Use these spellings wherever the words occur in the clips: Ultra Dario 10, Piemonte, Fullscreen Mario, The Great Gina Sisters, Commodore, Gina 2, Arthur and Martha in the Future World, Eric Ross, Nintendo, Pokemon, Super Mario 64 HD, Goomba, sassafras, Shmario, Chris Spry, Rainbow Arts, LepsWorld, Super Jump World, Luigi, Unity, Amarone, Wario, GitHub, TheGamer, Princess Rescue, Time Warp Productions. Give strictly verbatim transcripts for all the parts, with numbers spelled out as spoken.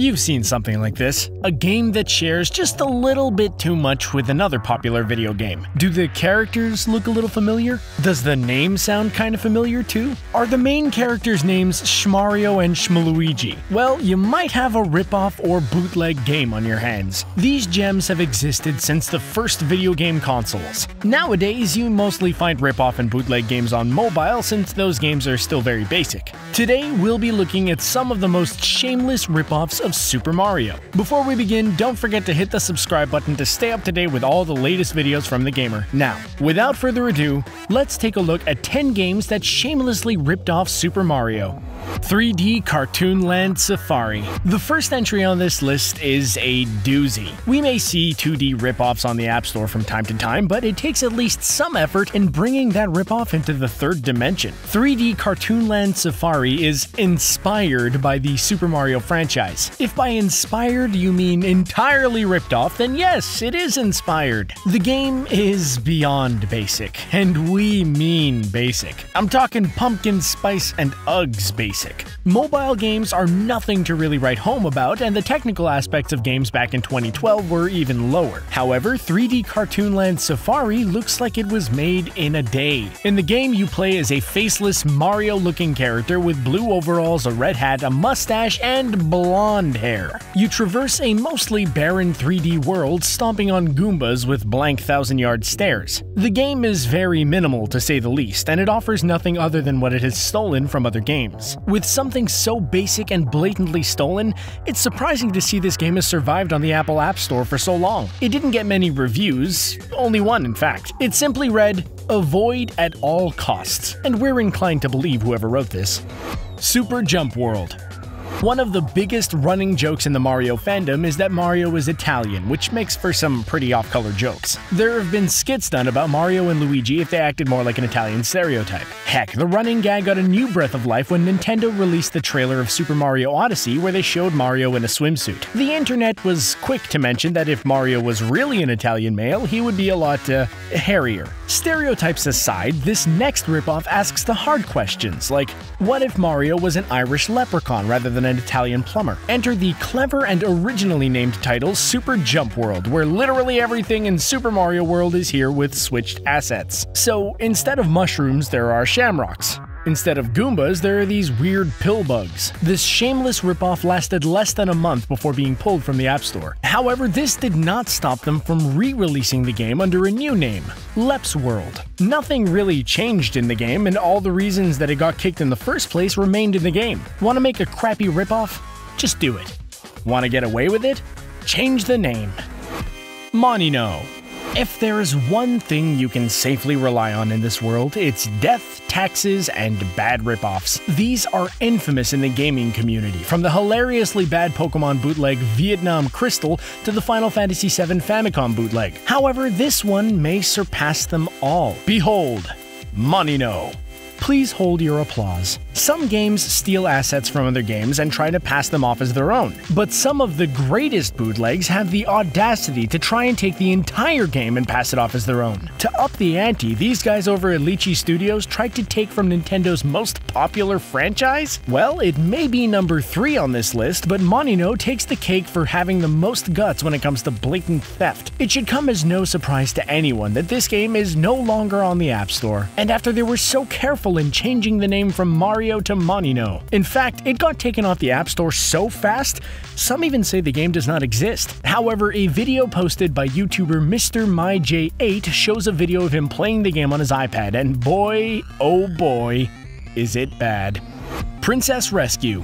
You've seen something like this, a game that shares just a little bit too much with another popular video game. Do the characters look a little familiar? Does the name sound kind of familiar too? Are the main characters' names Shmario and Shmaluigi? Well, you might have a ripoff or bootleg game on your hands. These gems have existed since the first video game consoles. Nowadays, you mostly find ripoff and bootleg games on mobile since those games are still very basic. Today, we'll be looking at some of the most shameless ripoffs of Super Mario. Before we begin, don't forget to hit the subscribe button to stay up to date with all the latest videos from the gamer. Now, without further ado, let's take a look at ten games that shamelessly ripped off Super Mario. three D Cartoon Land Safari. The first entry on this list is a doozy. We may see two D ripoffs on the App Store from time to time, but it takes at least some effort in bringing that ripoff into the third dimension. three D Cartoon Land Safari is inspired by the Super Mario franchise. If by inspired you mean entirely ripped off, then yes, it is inspired. The game is beyond basic, and we mean basic. I'm talking pumpkin spice and Uggs basic. Mobile games are nothing to really write home about, and the technical aspects of games back in twenty twelve were even lower. However, three D Cartoon Land Safari looks like it was made in a day. In the game, you play as a faceless Mario-looking character with blue overalls, a red hat, a mustache, and blonde hair. You traverse a mostly barren three D world, stomping on Goombas with blank thousand-yard stares. The game is very minimal, to say the least, and it offers nothing other than what it has stolen from other games. With something so basic and blatantly stolen, it's surprising to see this game has survived on the Apple App Store for so long. It didn't get many reviews, only one in fact. It simply read, "Avoid at all costs," and we're inclined to believe whoever wrote this. Super Jump World. One of the biggest running jokes in the Mario fandom is that Mario is Italian, which makes for some pretty off-color jokes. There have been skits done about Mario and Luigi if they acted more like an Italian stereotype. Heck, the running gag got a new breath of life when Nintendo released the trailer of Super Mario Odyssey where they showed Mario in a swimsuit. The internet was quick to mention that if Mario was really an Italian male, he would be a lot, uh, hairier. Stereotypes aside, this next ripoff asks the hard questions, like, what if Mario was an Irish leprechaun rather than an Italian plumber? Enter the clever and originally named title Super Jump World, where literally everything in Super Mario World is here with switched assets. So instead of mushrooms, there are shamrocks. Instead of Goombas, there are these weird pill bugs. This shameless ripoff lasted less than a month before being pulled from the App Store. However, this did not stop them from re-releasing the game under a new name, LepsWorld. Nothing really changed in the game, and all the reasons that it got kicked in the first place remained in the game. Want to make a crappy ripoff? Just do it. Want to get away with it? Change the name. Monino. If there is one thing you can safely rely on in this world, it's death, taxes, and bad ripoffs. These are infamous in the gaming community, from the hilariously bad Pokemon bootleg Vietnam Crystal to the Final Fantasy seven Famicom bootleg. However, this one may surpass them all. Behold, Monino. Please hold your applause. Some games steal assets from other games and try to pass them off as their own, but some of the greatest bootlegs have the audacity to try and take the entire game and pass it off as their own. To up the ante, these guys over at Lichi Studios tried to take from Nintendo's most popular franchise? Well, it may be number three on this list, but Monino takes the cake for having the most guts when it comes to blatant theft. It should come as no surprise to anyone that this game is no longer on the App Store, and after they were so careful in changing the name from Mario to Monino. In fact, it got taken off the App Store so fast, some even say the game does not exist. However, a video posted by YouTuber Mister My J eight shows a video of him playing the game on his iPad, and boy, oh boy, is it bad. Princess Rescue.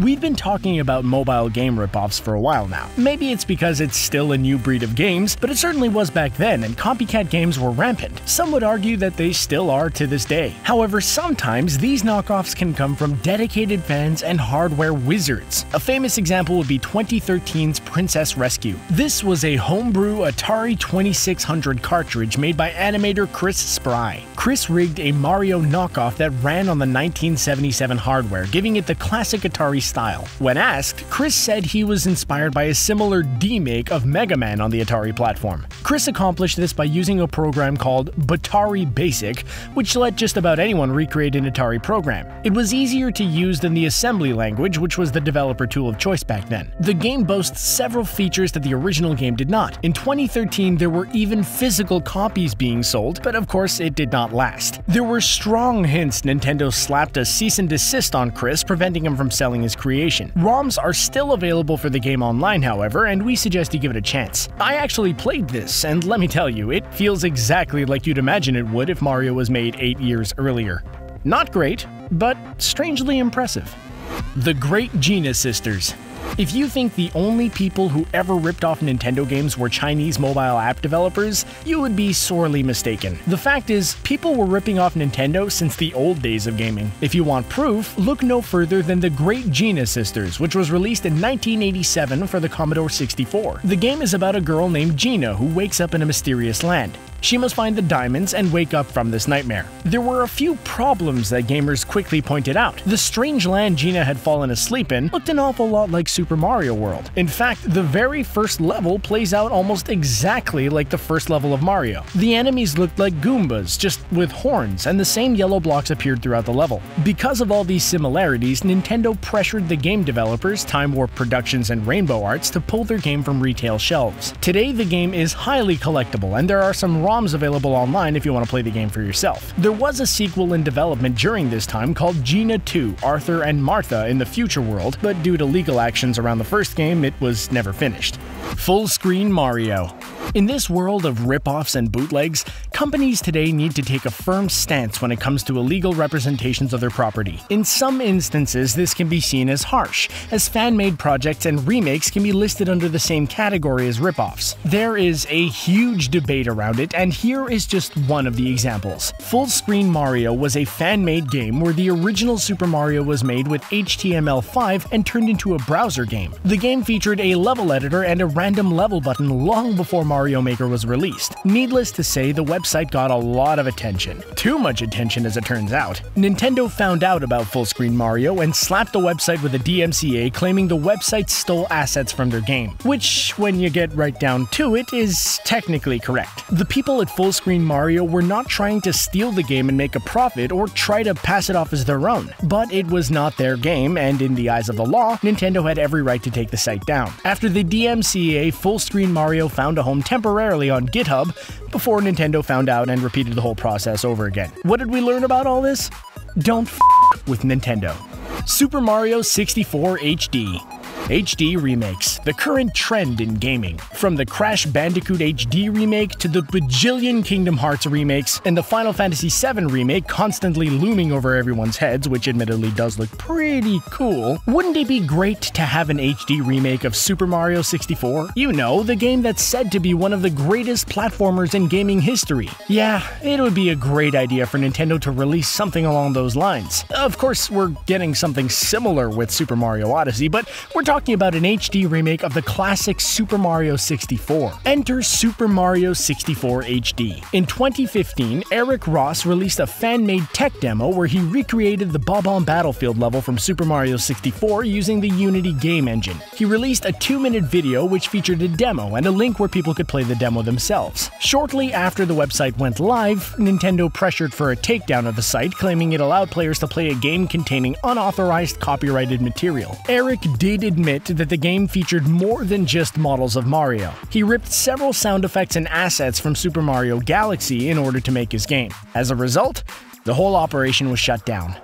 We've been talking about mobile game ripoffs for a while now. Maybe it's because it's still a new breed of games, but it certainly was back then, and copycat games were rampant. Some would argue that they still are to this day. However, sometimes these knockoffs can come from dedicated fans and hardware wizards. A famous example would be twenty thirteen's Princess Rescue. This was a homebrew Atari twenty-six hundred cartridge made by animator Chris Spry. Chris rigged a Mario knockoff that ran on the nineteen seventy-seven hardware, giving it the classic Atari Atari style. When asked, Chris said he was inspired by a similar demake of Mega Man on the Atari platform. Chris accomplished this by using a program called Batari Basic, which let just about anyone recreate an Atari program. It was easier to use than the assembly language, which was the developer tool of choice back then. The game boasts several features that the original game did not. In twenty thirteen, there were even physical copies being sold, but of course it did not last. There were strong hints Nintendo slapped a cease and desist on Chris, preventing him from selling his creation. ROMs are still available for the game online, however, and we suggest you give it a chance. I actually played this, and let me tell you, it feels exactly like you'd imagine it would if Mario was made eight years earlier. Not great, but strangely impressive. The Great Gina Sisters. If you think the only people who ever ripped off Nintendo games were Chinese mobile app developers, you would be sorely mistaken. The fact is, people were ripping off Nintendo since the old days of gaming. If you want proof, look no further than The Great Gina Sisters, which was released in nineteen eighty-seven for the Commodore sixty-four. The game is about a girl named Gina who wakes up in a mysterious land. She must find the diamonds and wake up from this nightmare. There were a few problems that gamers quickly pointed out. The strange land Gina had fallen asleep in looked an awful lot like Super Mario World. In fact, the very first level plays out almost exactly like the first level of Mario. The enemies looked like Goombas, just with horns, and the same yellow blocks appeared throughout the level. Because of all these similarities, Nintendo pressured the game developers, Time Warp Productions and Rainbow Arts, to pull their game from retail shelves. Today, the game is highly collectible, and there are some ROMs available online if you want to play the game for yourself. There was a sequel in development during this time called Gina two, Arthur and Martha in the Future World, but due to legal actions around the first game, it was never finished. Fullscreen Mario. In this world of rip-offs and bootlegs, companies today need to take a firm stance when it comes to illegal representations of their property. In some instances, this can be seen as harsh, as fan-made projects and remakes can be listed under the same category as rip-offs. There is a huge debate around it, and here is just one of the examples. Fullscreen Mario was a fan-made game where the original Super Mario was made with H T M L five and turned into a browser game. The game featured a level editor and a random level button long before Mario Maker was released. Needless to say, the website got a lot of attention. Too much attention, as it turns out. Nintendo found out about Fullscreen Mario and slapped the website with a D M C A claiming the website stole assets from their game, which, when you get right down to it, is technically correct. The people at Fullscreen Mario were not trying to steal the game and make a profit or try to pass it off as their own, but it was not their game, and in the eyes of the law, Nintendo had every right to take the site down. After the D M C A, Fullscreen Mario found a home temporarily on GitHub before Nintendo found out and repeated the whole process over again. What did we learn about all this? Don't f with Nintendo. Super Mario sixty-four H D. H D remakes, the current trend in gaming. From the Crash Bandicoot H D remake to the bajillion Kingdom Hearts remakes and the Final Fantasy seven remake constantly looming over everyone's heads, which admittedly does look pretty cool, wouldn't it be great to have an H D remake of Super Mario sixty-four? You know, the game that's said to be one of the greatest platformers in gaming history. Yeah, it would be a great idea for Nintendo to release something along those lines. Of course, we're getting something similar with Super Mario Odyssey, but we're talking Talking about an H D remake of the classic Super Mario sixty-four. Enter Super Mario sixty-four H D. In twenty fifteen, Eric Ross released a fan-made tech demo where he recreated the Bob-omb Battlefield level from Super Mario sixty-four using the Unity game engine. He released a two-minute video which featured a demo and a link where people could play the demo themselves. Shortly after the website went live, Nintendo pressured for a takedown of the site, claiming it allowed players to play a game containing unauthorized copyrighted material. Eric did admit that the game featured more than just models of Mario. He ripped several sound effects and assets from Super Mario Galaxy in order to make his game. As a result, the whole operation was shut down.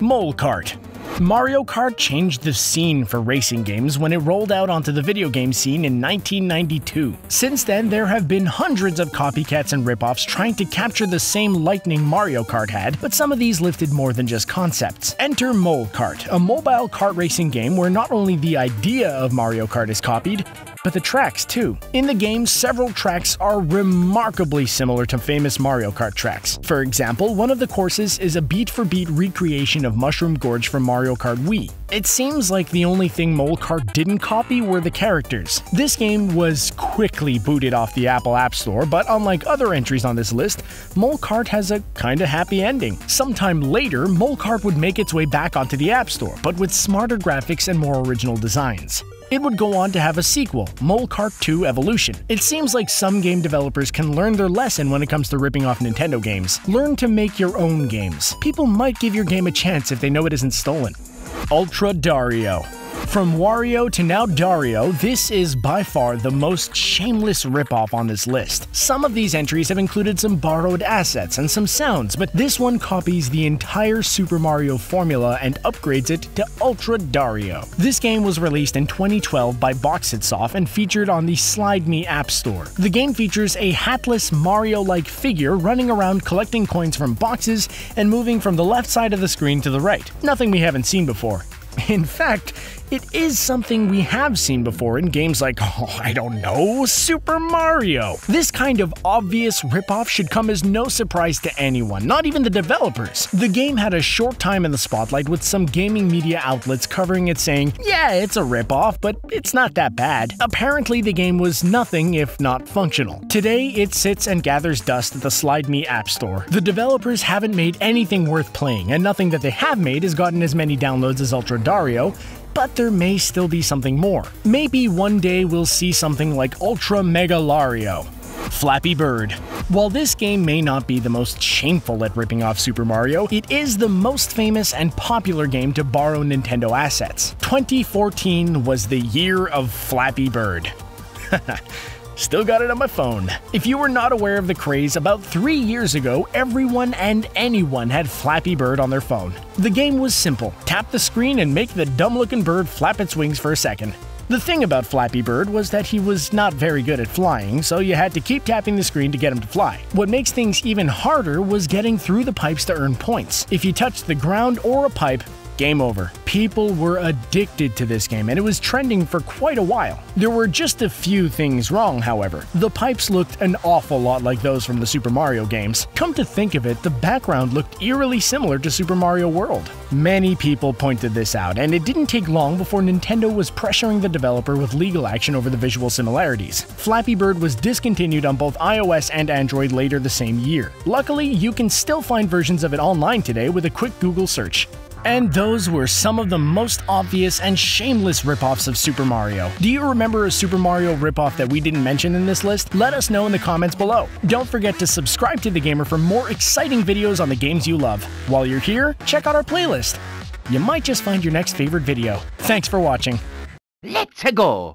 Mole Kart. Mario Kart changed the scene for racing games when it rolled out onto the video game scene in nineteen ninety-two. Since then, there have been hundreds of copycats and ripoffs trying to capture the same lightning Mario Kart had, but some of these lifted more than just concepts. Enter Mole Kart, a mobile kart racing game where not only the idea of Mario Kart is copied, but the tracks too. In the game, several tracks are remarkably similar to famous Mario Kart tracks. For example, one of the courses is a beat-for-beat recreation of Mushroom Gorge from Mario Kart Wii. It seems like the only thing Mole Kart didn't copy were the characters. This game was quickly booted off the Apple App Store, but unlike other entries on this list, Mole Kart has a kinda happy ending. Sometime later, Mole Kart would make its way back onto the App Store, but with smarter graphics and more original designs. It would go on to have a sequel, Mole Kart two Evolution. It seems like some game developers can learn their lesson when it comes to ripping off Nintendo games. Learn to make your own games. People might give your game a chance if they know it isn't stolen. Ultra Dario. From Wario to now Dario, this is by far the most shameless ripoff on this list. Some of these entries have included some borrowed assets and some sounds, but this one copies the entire Super Mario formula and upgrades it to Ultra Dario. This game was released in twenty twelve by Boxitsoft and featured on the SlideMe App Store. The game features a hatless Mario-like figure running around collecting coins from boxes and moving from the left side of the screen to the right. Nothing we haven't seen before. In fact, it is something we have seen before in games like, oh, I don't know, Super Mario. This kind of obvious ripoff should come as no surprise to anyone, not even the developers. The game had a short time in the spotlight with some gaming media outlets covering it saying, yeah, it's a ripoff, but it's not that bad. Apparently, the game was nothing if not functional. Today, it sits and gathers dust at the SlideMe App Store. The developers haven't made anything worth playing, and nothing that they have made has gotten as many downloads as Ultra Dario, but there may still be something more. Maybe one day we'll see something like Ultra Mega Lario. Flappy Bird. While this game may not be the most shameful at ripping off Super Mario, it is the most famous and popular game to borrow Nintendo assets. twenty fourteen was the year of Flappy Bird. Still got it on my phone. If you were not aware of the craze, about three years ago, everyone and anyone had Flappy Bird on their phone. The game was simple. Tap the screen and make the dumb-looking bird flap its wings for a second. The thing about Flappy Bird was that he was not very good at flying, so you had to keep tapping the screen to get him to fly. What makes things even harder was getting through the pipes to earn points. If you touched the ground or a pipe, game over. People were addicted to this game, and it was trending for quite a while. There were just a few things wrong, however. The pipes looked an awful lot like those from the Super Mario games. Come to think of it, the background looked eerily similar to Super Mario World. Many people pointed this out, and it didn't take long before Nintendo was pressuring the developer with legal action over the visual similarities. Flappy Bird was discontinued on both iOS and Android later the same year. Luckily, you can still find versions of it online today with a quick Google search. And those were some of the most obvious and shameless ripoffs of Super Mario. Do you remember a Super Mario ripoff that we didn't mention in this list? Let us know in the comments below. Don't forget to subscribe to The Gamer for more exciting videos on the games you love. While you're here, check out our playlist. You might just find your next favorite video. Thanks for watching. Let's go!